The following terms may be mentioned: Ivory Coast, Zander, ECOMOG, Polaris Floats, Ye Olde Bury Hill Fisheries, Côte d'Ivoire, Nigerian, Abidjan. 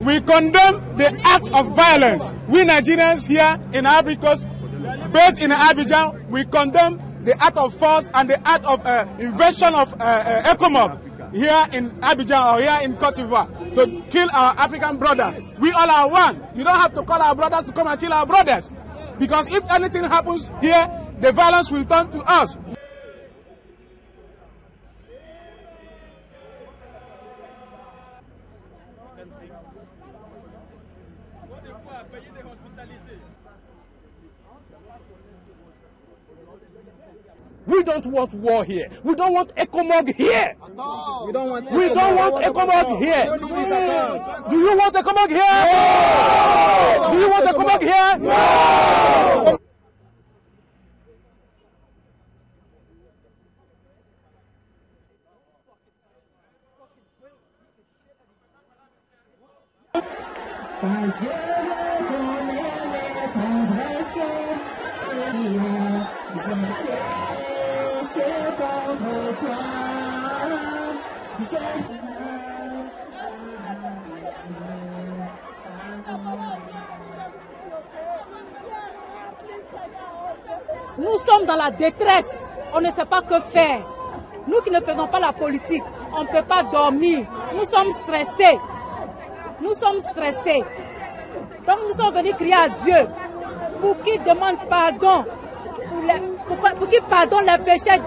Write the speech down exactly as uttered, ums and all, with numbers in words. We condemn the act of violence. We Nigerians here in Ivory Coast, based in Abidjan, we condemn the act of force and the act of uh, invasion of uh, uh, ECOMOG here in Abidjan or here in Côte d'Ivoire to kill our African brothers. We all are one. You don't have to call our brothers to come and kill our brothers, because if anything happens here, the violence will turn to us. Payer des hospitalités. We don't want war here. We don't want ECOMOG here. No. We don't want ECOMOG, we don't want ECOMOG here. No. Do you want ECOMOG here? No. Do you want ECOMOG here? No. No. Je veux donner mes tendresses, je cherche contre toi, je... Nous sommes dans la détresse, on ne sait pas que faire. Nous qui ne faisons pas la politique, on ne peut pas dormir, nous sommes stressés. Nous sommes stressés. Donc nous sommes venus crier à Dieu pour qu'il demande pardon, pour, pour, pour qu'il pardonne les péchés